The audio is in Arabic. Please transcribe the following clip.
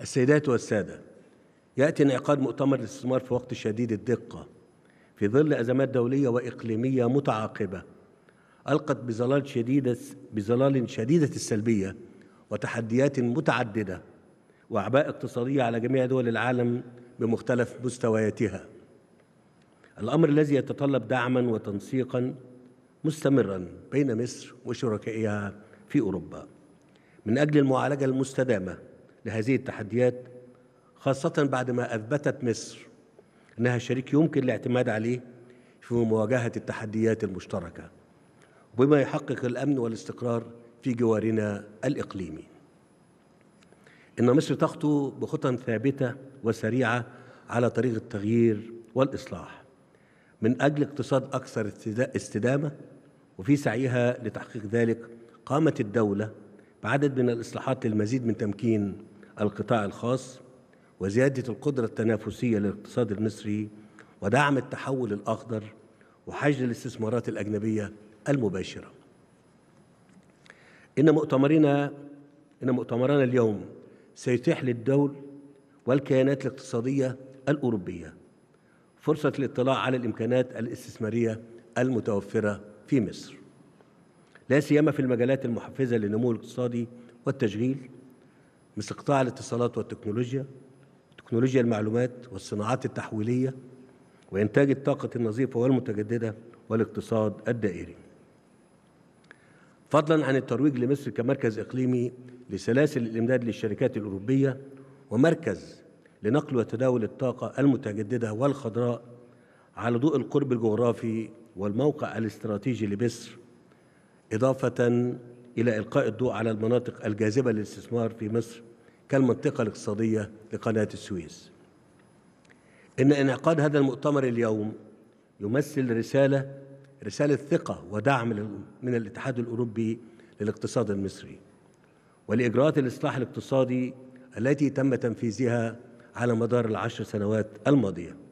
السيدات والسادة، يأتي انعقاد مؤتمر الاستثمار في وقت شديد الدقة في ظل أزمات دولية وإقليمية متعاقبة ألقت بظلال شديدة السلبية وتحديات متعددة وأعباء اقتصادية على جميع دول العالم بمختلف مستوياتها، الأمر الذي يتطلب دعماً وتنسيقاً مستمراً بين مصر وشركائها في أوروبا من أجل المعالجة المستدامة لهذه التحديات، خاصة بعدما أثبتت مصر أنها شريك يمكن الاعتماد عليه في مواجهة التحديات المشتركة وبما يحقق الأمن والاستقرار في جوارنا الإقليمي. إن مصر تخطو بخطى ثابتة وسريعة على طريق التغيير والإصلاح من أجل اقتصاد أكثر استدامة، وفي سعيها لتحقيق ذلك قامت الدولة بعدد من الإصلاحات للمزيد من تمكين القطاع الخاص وزيادة القدرة التنافسية للاقتصاد المصري ودعم التحول الأخضر وحشد الاستثمارات الأجنبية المباشرة. إن مؤتمرنا اليوم سيتيح للدول والكيانات الاقتصادية الأوروبية فرصة الاطلاع على الإمكانات الاستثمارية المتوفرة في مصر، لا سيما في المجالات المحفزة للنمو الاقتصادي والتشغيل مثل قطاع الاتصالات والتكنولوجيا، تكنولوجيا المعلومات والصناعات التحويلية وإنتاج الطاقة النظيفة والمتجددة والاقتصاد الدائري، فضلاً عن الترويج لمصر كمركز إقليمي لسلاسل الإمداد للشركات الأوروبية ومركز لنقل وتداول الطاقة المتجددة والخضراء على ضوء القرب الجغرافي والموقع الاستراتيجي لمصر، إضافة إلى إلقاء الضوء على المناطق الجاذبة للاستثمار في مصر كالمنطقة الاقتصادية لقناة السويس. إن انعقاد هذا المؤتمر اليوم يمثل رسالة ثقة ودعم من الاتحاد الأوروبي للاقتصاد المصري ولإجراءات الإصلاح الاقتصادي التي تم تنفيذها على مدار ال10 سنوات الماضية.